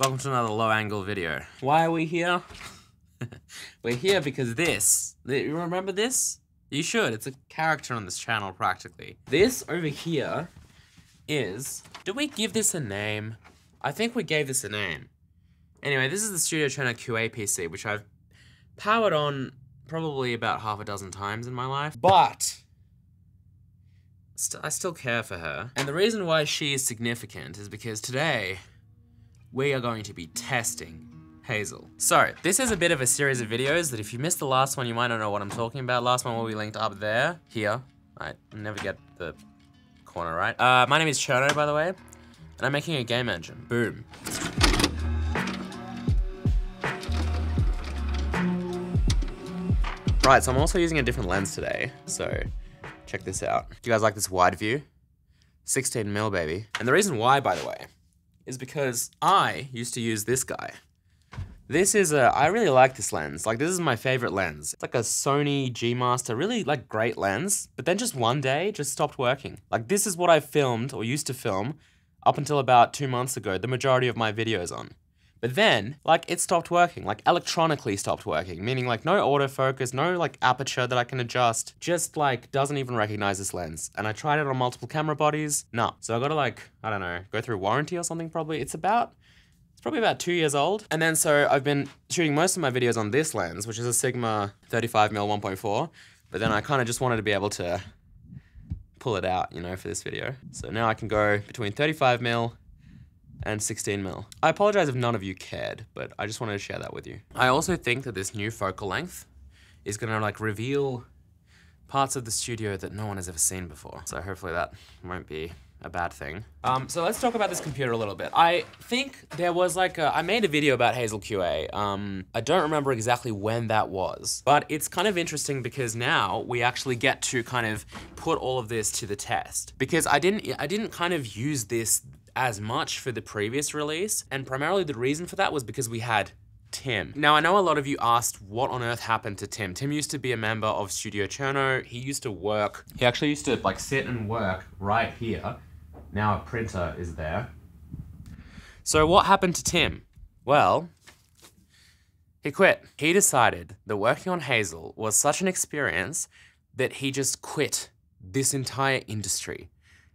Welcome to another low angle video. Why are we here? We're here because this, you remember this? You should, it's a character on this channel practically. This over here is, did we give this a name? I think we gave this a name. Anyway, this is the Studio Cherno QA PC, which I've powered on probably about half a dozen times in my life, but I still care for her. And the reason why she is significant is because today we are going to be testing Hazel. So this is a bit of a series of videos that if you missed the last one, you might not know what I'm talking about. Last one will be linked up there, here. I never get the corner right. My name is Cherno, by the way, and I'm making a game engine. Boom. Right, so I'm also using a different lens today, so check this out. Do you guys like this wide view? 16mm, baby. And the reason why, by the way, is because I used to use this guy. This is a, I really like this lens. Like, this is my favorite lens. It's like a Sony G Master, really like great lens, but then just one day just stopped working. Like, this is what I filmed or used to film up until about 2 months ago, the majority of my videos on. But then, like, it stopped working, like electronically stopped working, meaning like no autofocus, no like aperture that I can adjust, just like doesn't even recognize this lens. And I tried it on multiple camera bodies, nah. So I gotta like, I don't know, go through warranty or something probably. It's probably about 2 years old. And then so I've been shooting most of my videos on this lens, which is a Sigma 35mm 1.4, but then I kinda just wanted to be able to pull it out, you know, for this video. So now I can go between 35mm and 16mm. I apologize if none of you cared, but I just wanted to share that with you. I also think that this new focal length is gonna like reveal parts of the studio that no one has ever seen before. So hopefully that won't be a bad thing. So let's talk about this computer a little bit. I think there was like a, I made a video about Hazel QA. I don't remember exactly when that was, but it's kind of interesting because now we actually get to kind of put all of this to the test, because I didn't kind of use this as much for the previous release. And primarily the reason for that was because we had Tim. Now I know a lot of you asked what on earth happened to Tim. Tim used to be a member of Studio Cherno. He used to work, he actually used to like sit and work right here. Now a printer is there. So what happened to Tim? Well, he quit. He decided that working on Hazel was such an experience that he just quit this entire industry.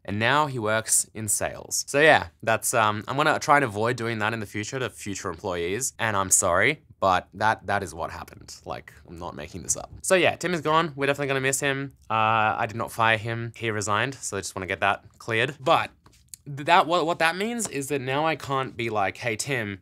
And now he works in sales. So yeah, that's, I'm gonna try and avoid doing that in the future to future employees, and I'm sorry, but that is what happened. Like, I'm not making this up. So yeah, Tim is gone. We're definitely gonna miss him. I did not fire him, he resigned. So I just wanna get that cleared. But that what that means is that now I can't be like, hey Tim,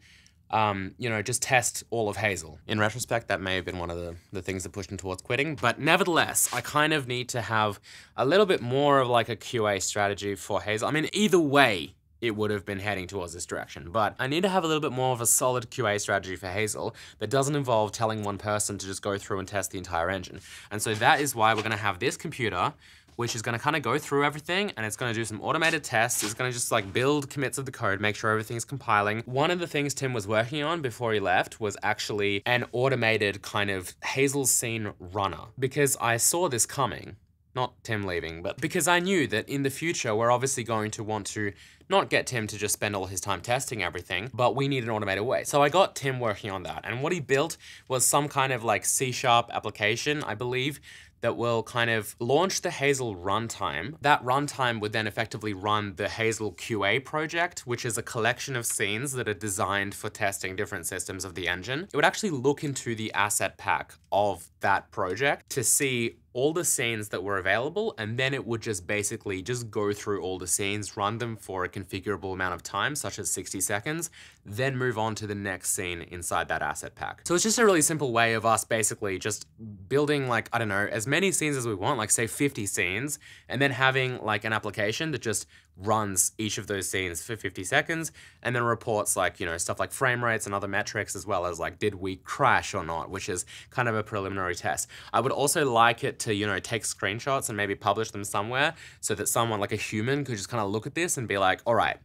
you know, just test all of Hazel. In retrospect, that may have been one of the things that pushed him towards quitting, but nevertheless, I kind of need to have a little bit more of like a QA strategy for Hazel. I mean, either way, it would have been heading towards this direction, but I need to have a little bit more of a solid QA strategy for Hazel that doesn't involve telling one person to just go through and test the entire engine. And so that is why we're gonna have this computer, which is gonna kinda go through everything, and it's gonna do some automated tests. It's gonna just like build commits of the code, make sure everything's compiling. One of the things Tim was working on before he left was actually an automated kind of Hazel scene runner, because I saw this coming. Not Tim leaving, but because I knew that in the future, we're obviously going to want to not get Tim to just spend all his time testing everything, but we need an automated way. So I got Tim working on that. And what he built was some kind of like C# application, I believe, that will kind of launch the Hazel runtime. That runtime would then effectively run the Hazel QA project, which is a collection of scenes that are designed for testing different systems of the engine. It would actually look into the asset pack of that project to see all the scenes that were available, and then it would just basically just go through all the scenes, run them for a configurable amount of time, such as 60 seconds, then move on to the next scene inside that asset pack. So it's just a really simple way of us basically just building like, I don't know, as many scenes as we want, like say 50 scenes, and then having like an application that just runs each of those scenes for 50 seconds, and then reports like, you know, stuff like frame rates and other metrics, as well as like, did we crash or not, which is kind of a preliminary test. I would also like it to, you know, take screenshots and maybe publish them somewhere so that someone like a human could just kind of look at this and be like, all right,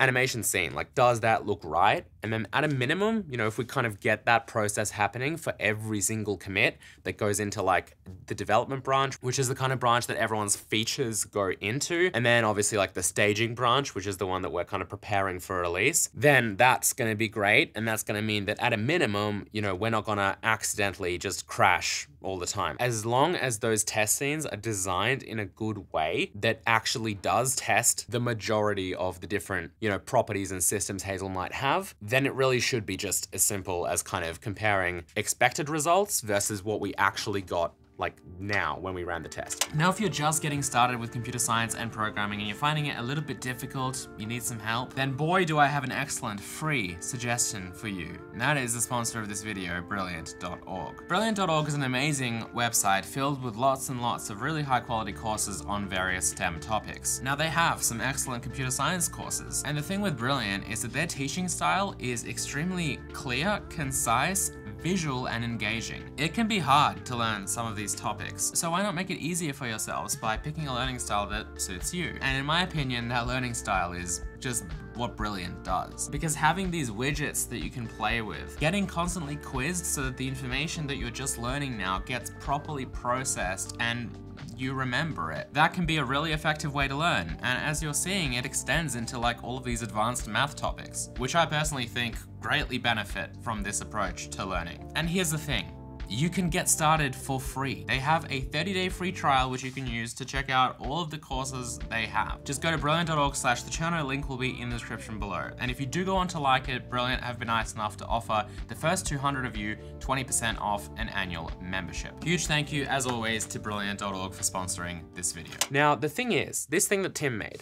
animation scene, like does that look right? And then at a minimum, you know, if we kind of get that process happening for every single commit that goes into like the development branch, which is the kind of branch that everyone's features go into. And then obviously like the staging branch, which is the one that we're kind of preparing for release, then that's going to be great. And that's going to mean that at a minimum, you know, we're not going to accidentally just crash all the time. As long as those test scenes are designed in a good way that actually does test the majority of the different, you know, properties and systems Hazel might have, then it really should be just as simple as kind of comparing expected results versus what we actually got like now when we ran the test. Now, if you're just getting started with computer science and programming and you're finding it a little bit difficult, you need some help, then boy, do I have an excellent free suggestion for you. And that is the sponsor of this video, Brilliant.org. Brilliant.org is an amazing website filled with lots and lots of really high quality courses on various STEM topics. Now they have some excellent computer science courses. And the thing with Brilliant is that their teaching style is extremely clear, concise, visual and engaging. It can be hard to learn some of these topics, so why not make it easier for yourselves by picking a learning style that suits you? And in my opinion, that learning style is just what Brilliant does. Because having these widgets that you can play with, getting constantly quizzed so that the information that you're just learning now gets properly processed and you remember it. That can be a really effective way to learn. And as you're seeing, it extends into like all of these advanced math topics, which I personally think greatly benefit from this approach to learning. And here's the thing. You can get started for free. They have a 30-day free trial, which you can use to check out all of the courses they have. Just go to brilliant.org/thecherno, link will be in the description below. And if you do go on to like it, Brilliant have been nice enough to offer the first 200 of you 20% off an annual membership. Huge thank you, as always, to brilliant.org for sponsoring this video. Now, the thing is, this thing that Tim made,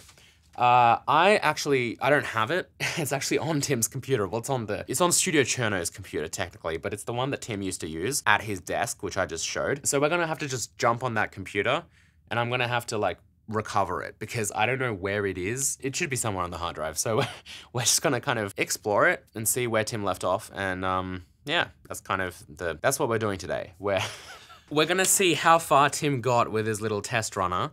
I don't have it. It's actually on Tim's computer. Well, it's on Studio Cherno's computer technically, but it's the one that Tim used to use at his desk, which I just showed. So we're gonna have to just jump on that computer and I'm gonna have to like recover it because I don't know where it is. It should be somewhere on the hard drive. So we're just gonna kind of explore it and see where Tim left off. And yeah, that's kind of that's what we're doing today. We're gonna see how far Tim got with his little test runner,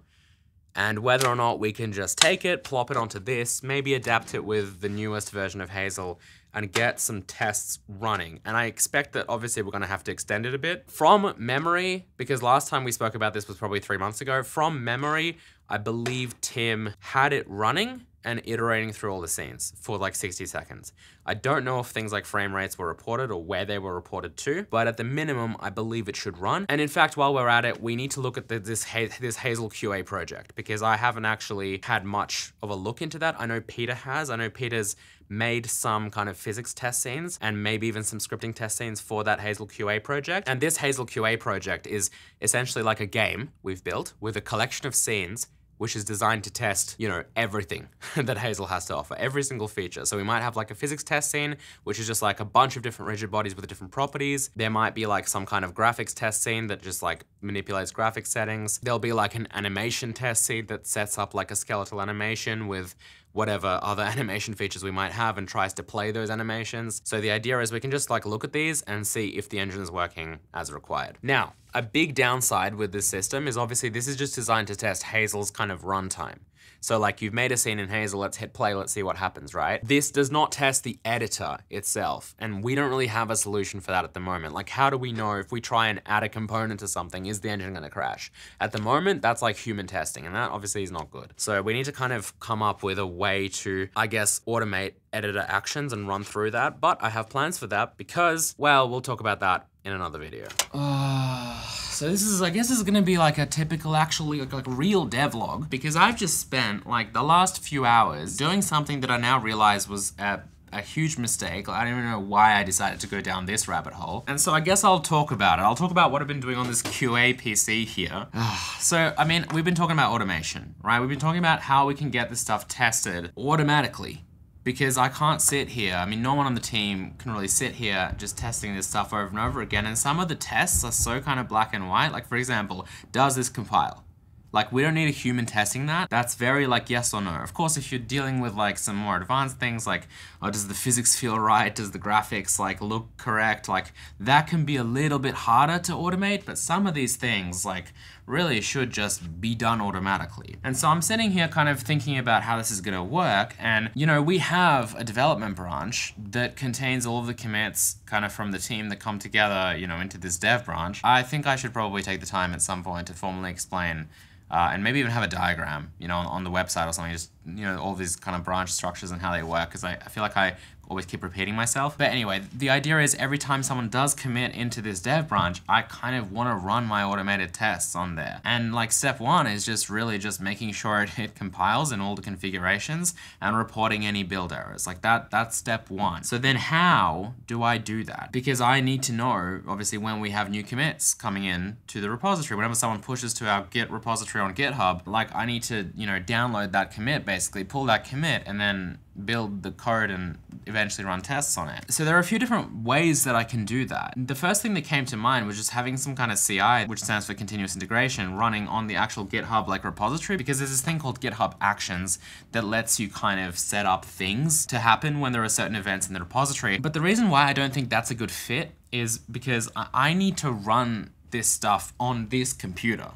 and whether or not we can just take it, plop it onto this, maybe adapt it with the newest version of Hazel and get some tests running. And I expect that obviously we're gonna have to extend it a bit. From memory, because last time we spoke about this was probably 3 months ago, from memory, I believe Tim had it running and iterating through all the scenes for like 60 seconds. I don't know if things like frame rates were reported or where they were reported to, but at the minimum, I believe it should run. And in fact, while we're at it, we need to look at this Hazel QA project because I haven't actually had much of a look into that. I know Peter has. I know Peter's made some kind of physics test scenes and maybe even some scripting test scenes for that Hazel QA project. And this Hazel QA project is essentially like a game we've built with a collection of scenes which is designed to test, you know, everything that Hazel has to offer, every single feature. So we might have like a physics test scene, which is just like a bunch of different rigid bodies with different properties. There might be like some kind of graphics test scene that just like manipulates graphic settings. There'll be like an animation test scene that sets up like a skeletal animation with whatever other animation features we might have and tries to play those animations. So the idea is we can just like look at these and see if the engine is working as required. Now, a big downside with this system is obviously this is just designed to test Hazel's kind of runtime. So like you've made a scene in Hazel, let's hit play, let's see what happens, right? This does not test the editor itself. And we don't really have a solution for that at the moment. Like how do we know if we try and add a component to something, is the engine gonna crash? At the moment, that's like human testing and that obviously is not good. So we need to kind of come up with a way to, I guess, automate editor actions and run through that. But I have plans for that because, well, we'll talk about that in another video. So this is, I guess this is gonna be like a typical, actually like real devlog, because I've just spent like the last few hours doing something that I now realize was a huge mistake. I don't even know why I decided to go down this rabbit hole. And so I guess I'll talk about it. I'll talk about what I've been doing on this QA PC here. So, I mean, we've been talking about automation, right? We've been talking about how we can get this stuff tested automatically, because I can't sit here. I mean, no one on the team can really sit here just testing this stuff over and over again. And some of the tests are so kind of black and white. Like for example, does this compile? Like we don't need a human testing that. That's very like yes or no. Of course, if you're dealing with like some more advanced things like, oh, does the physics feel right? Does the graphics like look correct? Like that can be a little bit harder to automate, but some of these things like really should just be done automatically. And so I'm sitting here kind of thinking about how this is going to work. And, you know, we have a development branch that contains all of the commits kind of from the team that come together, you know, into this dev branch. I think I should probably take the time at some point to formally explain and maybe even have a diagram, you know, on the website or something, just, you know, all these kind of branch structures and how they work, because I feel like I always keep repeating myself. But anyway, the idea is every time someone does commit into this dev branch, I kind of want to run my automated tests on there. And like step one is just really just making sure it compiles in all the configurations and reporting any build errors. Like that's step one. So then how do I do that? Because I need to know, obviously, when we have new commits coming in to the repository, whenever someone pushes to our Git repository on GitHub, like I need to, you know, download that commit, basically pull that commit and then build the code and eventually run tests on it. So there are a few different ways that I can do that. The first thing that came to mind was just having some kind of CI, which stands for continuous integration, running on the actual GitHub like repository, because there's this thing called GitHub Actions that lets you kind of set up things to happen when there are certain events in the repository. But the reason why I don't think that's a good fit is because I need to run this stuff on this computer.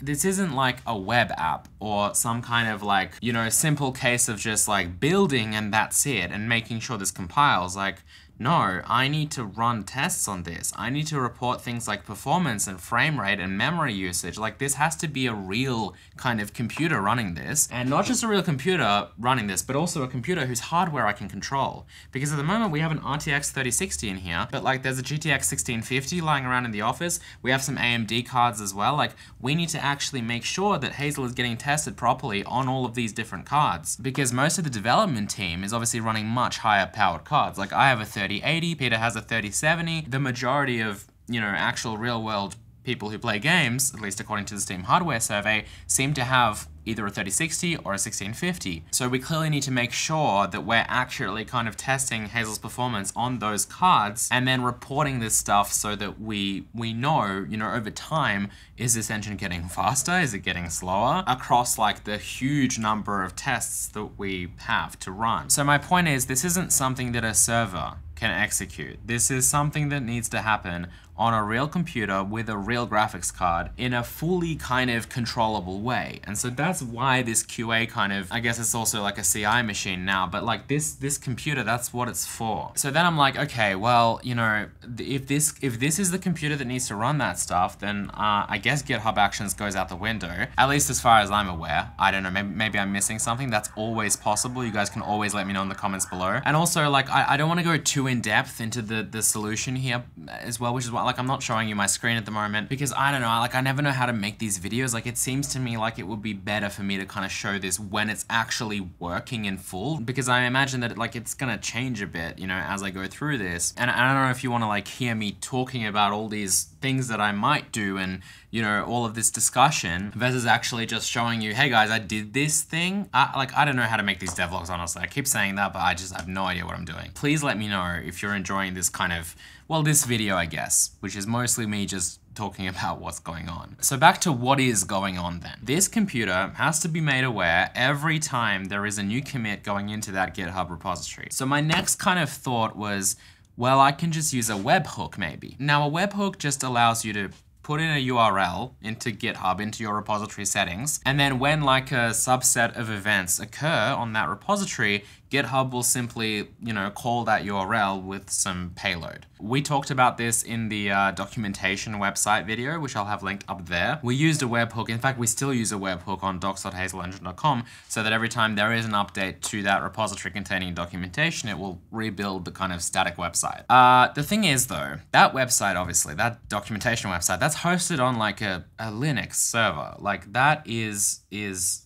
This isn't like a web app or some kind of like, you know, simple case of just like building and that's it and making sure this compiles. Like, no, I need to run tests on this. I need to report things like performance and frame rate and memory usage. Like this has to be a real kind of computer running this, and not just a real computer running this, but also a computer whose hardware I can control. Because at the moment we have an RTX 3060 in here, but like there's a GTX 1650 lying around in the office. We have some AMD cards as well. Like we need to actually make sure that Hazel is getting tested properly on all of these different cards, because most of the development team is obviously running much higher powered cards. Like I have a 3080, Peter has a 3070. The majority of, you know, actual real world people who play games, at least according to the Steam hardware survey, seem to have either a 3060 or a 1650. So we clearly need to make sure that we're accurately kind of testing Hazel's performance on those cards and then reporting this stuff so that we know, you know, over time, is this engine getting faster? Is it getting slower? Across like the huge number of tests that we have to run. So my point is, this isn't something that a server can execute. This is something that needs to happen on a real computer with a real graphics card in a fully kind of controllable way. And so that's why this QA kind of, I guess it's also like a CI machine now, but like this computer, that's what it's for. So then I'm like, okay, well, you know, if this is the computer that needs to run that stuff, then I guess GitHub Actions goes out the window, at least as far as I'm aware. I don't know, maybe I'm missing something. That's always possible. You guys can always let me know in the comments below. And also like, I don't want to go too in depth into the solution here as well, which is why like I'm not showing you my screen at the moment, because I don't know, like I never know how to make these videos. Like it seems to me like it would be better for me to kind of show this when it's actually working in full, because I imagine that like it's gonna change a bit, you know, as I go through this. And I don't know if you want to like hear me talking about all these things that I might do and, you know, all of this discussion versus actually just showing you, hey guys, I did this thing. I don't know how to make these devlogs, honestly. I keep saying that, but I just have no idea what I'm doing. Please let me know if you're enjoying this kind of, well, this video, I guess, which is mostly me just talking about what's going on. So back to what is going on then. This computer has to be made aware every time there is a new commit going into that GitHub repository. So my next kind of thought was, well, I can just use a webhook maybe. Now a webhook just allows you to put in a URL into GitHub, into your repository settings. And then when like a subset of events occur on that repository, GitHub will simply, you know, call that URL with some payload. We talked about this in the documentation website video, which I'll have linked up there. We used a webhook. In fact, we still use a webhook on docs.hazelengine.com so that every time there is an update to that repository containing documentation, it will rebuild the kind of static website. The thing is though, that website, obviously, that documentation website, that's hosted on like a Linux server. Like that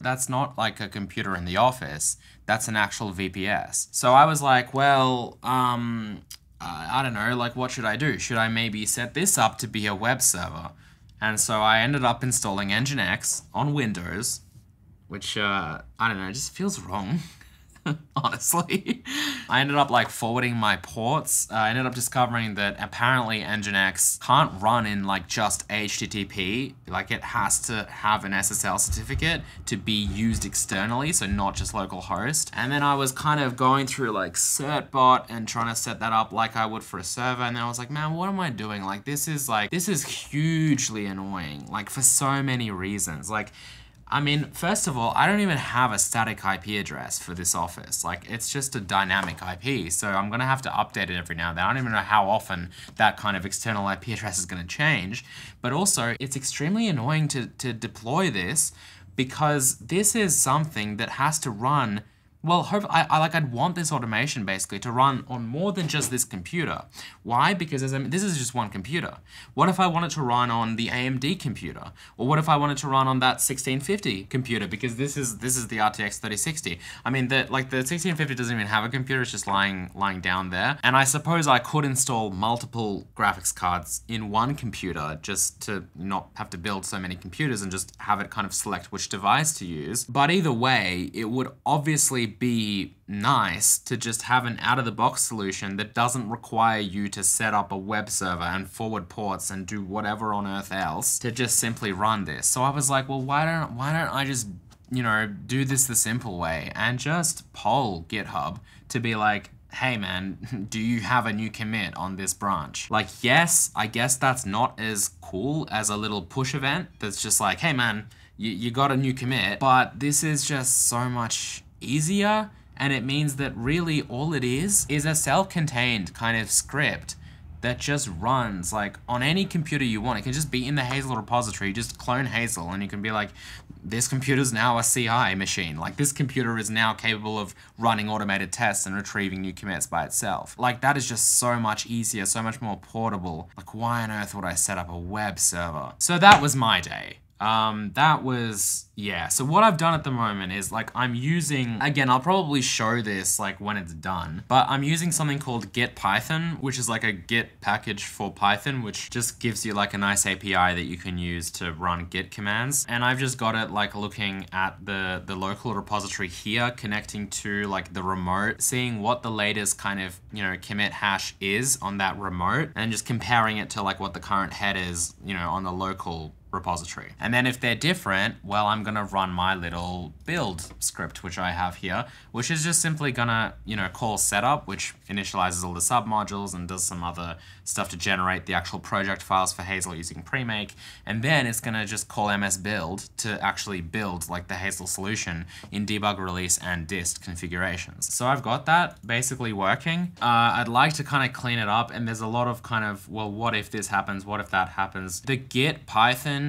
that's not like a computer in the office. That's an actual VPS. So I was like, well, I don't know, like what should I do? Should I maybe set this up to be a web server? And so I ended up installing Nginx on Windows, which I don't know, just feels wrong. honestly. I ended up like forwarding my ports. I ended up discovering that apparently Nginx can't run in like just HTTP. Like it has to have an SSL certificate to be used externally, so not just localhost. And then I was kind of going through like Certbot and trying to set that up like I would for a server. And then I was like, man, what am I doing? Like, this is hugely annoying, like for so many reasons. Like, I mean, first of all, I don't even have a static IP address for this office. Like, it's just a dynamic IP, so I'm gonna have to update it every now and then. I don't even know how often that kind of external IP address is gonna change. But also, it's extremely annoying to deploy this, because this is something that has to run, well, I'd want this automation basically to run on more than just this computer. Why? Because this is just one computer. What if I wanted to run on the AMD computer? Or what if I wanted to run on that 1650 computer? Because this is the RTX 3060. I mean, the 1650 doesn't even have a computer, it's just lying down there. And I suppose I could install multiple graphics cards in one computer just to not have to build so many computers and just have it kind of select which device to use. But either way, it would obviously be nice to just have an out-of-the-box solution that doesn't require you to set up a web server and forward ports and do whatever on earth else to just simply run this. So I was like, well, why don't I just, you know, do this the simple way and just poll GitHub to be like, hey man, do you have a new commit on this branch? Like, yes, I guess that's not as cool as a little push event that's just like, hey man, you got a new commit, but this is just so much easier, and it means that really all it is a self-contained kind of script that just runs like on any computer you want. It can just be in the Hazel repository, just clone Hazel, and you can be like, this computer's now a CI machine. Like, this computer is now capable of running automated tests and retrieving new commits by itself. Like, that is just so much easier, so much more portable. Like, why on earth would I set up a web server? So that was my day. Yeah. So what I've done at the moment is like, I'm using, again, I'll probably show this like when it's done, but I'm using something called Git Python, which is like a Git package for Python, which just gives you like a nice API that you can use to run Git commands. And I've just got it like looking at the local repository here, connecting to like the remote, seeing what the latest kind of, you know, commit hash is on that remote, and just comparing it to like what the current head is, you know, on the local repository. And then if they're different, well, I'm gonna run my little build script, which I have here, which is just simply gonna, you know, call setup, which initializes all the submodules and does some other stuff to generate the actual project files for Hazel using premake. And then it's gonna just call MSBuild to actually build like the Hazel solution in debug, release, and dist configurations. So I've got that basically working. I'd like to kind of clean it up, and there's a lot of kind of, well, what if this happens? What if that happens? The Git Python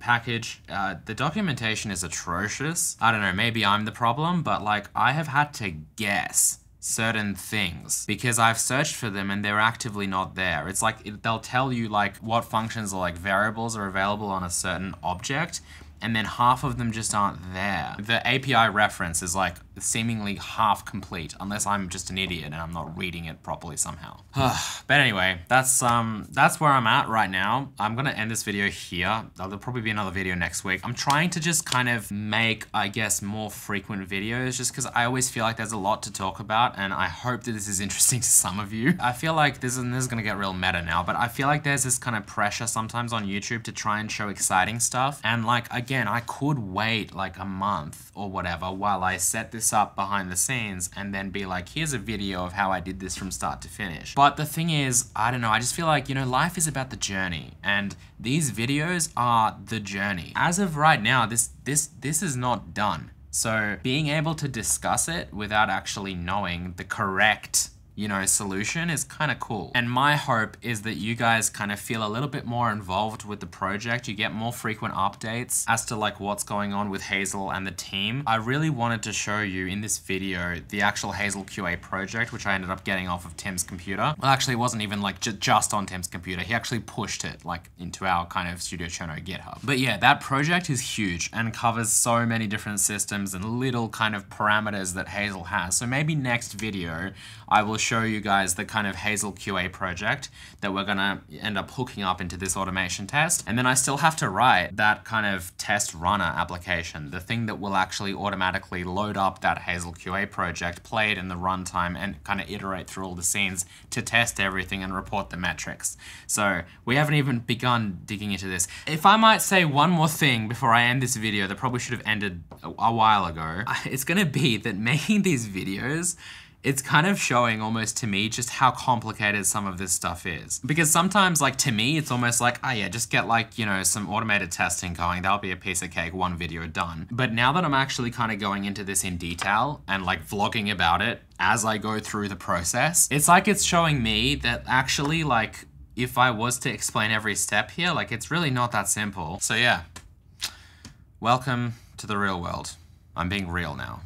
package, the documentation is atrocious. I don't know, maybe I'm the problem, but like, I have had to guess certain things because I've searched for them and they're actively not there. It's like, they'll tell you like what functions or like variables are available on a certain object, and then half of them just aren't there. The API reference is like seemingly half complete, unless I'm just an idiot and I'm not reading it properly somehow. But anyway, that's where I'm at right now. I'm gonna end this video here. There'll probably be another video next week. I'm trying to just kind of make, I guess, more frequent videos, just because I always feel like there's a lot to talk about, and I hope that this is interesting to some of you. I feel like this is gonna get real meta now, but I feel like there's this kind of pressure sometimes on YouTube to try and show exciting stuff. And like, again, I could wait like a month or whatever while I set this up behind the scenes and then be like, here's a video of how I did this from start to finish. But the thing is, I don't know, I just feel like, you know, life is about the journey, and these videos are the journey. As of right now, this is not done. So being able to discuss it without actually knowing the correct, you know, solution is kind of cool. And my hope is that you guys kind of feel a little bit more involved with the project. You get more frequent updates as to like what's going on with Hazel and the team. I really wanted to show you in this video the actual Hazel QA project, which I ended up getting off of Tim's computer. Well, actually it wasn't even like just on Tim's computer. He actually pushed it like into our kind of Studio Cherno GitHub. But yeah, that project is huge and covers so many different systems and little kind of parameters that Hazel has. So maybe next video I will show you guys the kind of Hazel QA project that we're gonna end up hooking up into this automation test. And then I still have to write that kind of test runner application, the thing that will actually automatically load up that Hazel QA project, play it in the runtime, and kind of iterate through all the scenes to test everything and report the metrics. So we haven't even begun digging into this. If I might say one more thing before I end this video that probably should have ended a while ago, it's gonna be that making these videos, it's kind of showing almost to me just how complicated some of this stuff is. Because sometimes, like, to me, it's almost like, oh yeah, just get, like, you know, some automated testing going. That'll be a piece of cake, one video done. But now that I'm actually kind of going into this in detail and like vlogging about it as I go through the process, it's like it's showing me that actually, like, if I was to explain every step here, like, it's really not that simple. So yeah, welcome to the real world. I'm being real now.